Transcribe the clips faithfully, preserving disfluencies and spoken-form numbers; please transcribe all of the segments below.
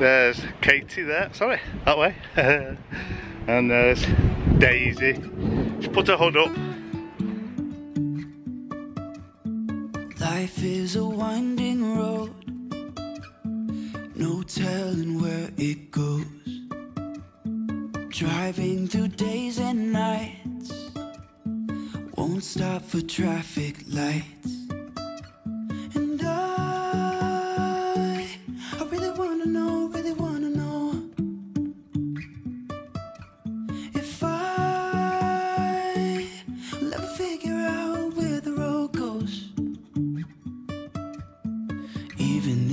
There's Katie there, sorry, that way. And there's Daisy. She put her hood up. Life is a winding road, no telling where it goes. Driving through days and nights, won't stop for traffic lights. And I, I really wanna know, really wanna know if I will ever figure out where the road goes. Even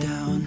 down.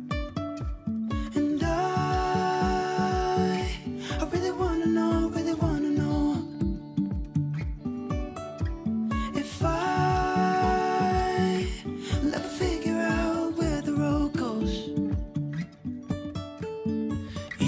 And I, I really wanna know, really wanna know if I will ever figure out where the road goes.